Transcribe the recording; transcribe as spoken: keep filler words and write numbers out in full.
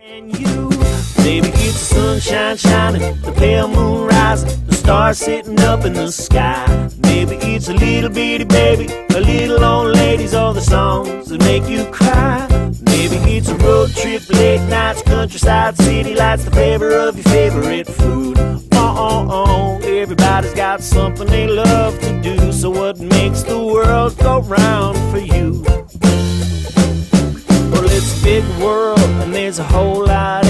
And you, baby, it's the sunshine shining, the pale moon rising, the stars sitting up in the sky. Maybe it's a little bitty baby, a little old ladies, all the songs that make you cry. Maybe it's a road trip, late nights, countryside, city lights, the flavor of your favorite food. Oh, oh, oh, everybody's got something they love to do, so what makes the world go round for you? Well, it's a big world and there's a whole lot